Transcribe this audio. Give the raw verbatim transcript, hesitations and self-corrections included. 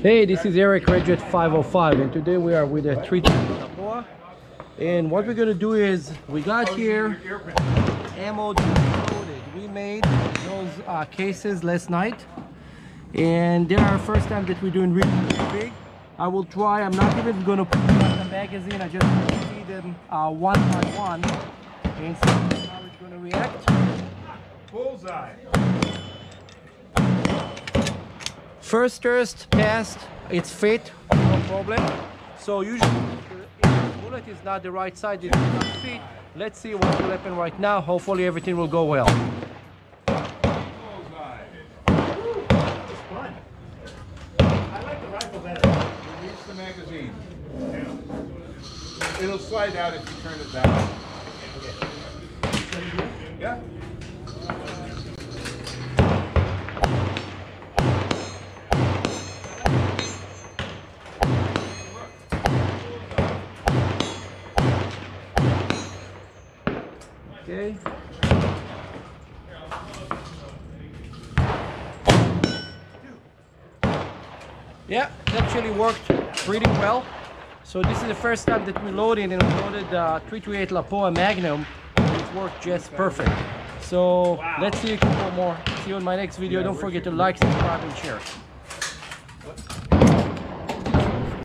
Hey, this is Eric, Red Jet five oh five, and today we are with a three thirty-eight Lapua. And what we're gonna do is, we got here ammo loaded. We made those uh, cases last night, and they're our first time that we're doing really big. I will try. I'm not even gonna put them in the magazine. I just want to see them uh, one by one and see how it's gonna react. Bullseye. First thrust passed, it's fit, no problem. So usually if the bullet is not the right side, it's not fit. Let's see what will happen right now. Hopefully everything will go well. It's fun. I like the rifle better. Release the magazine. Yeah. It'll slide out if you turn it down. Yeah. Okay. Yeah, it actually worked pretty well. So this is the first time that we loaded, and we loaded uh, three thirty-eight Lapua Magnum. It worked just perfect. So wow. Let's see a couple more. See you in my next video. Yeah, Don't forget to like, subscribe, and share.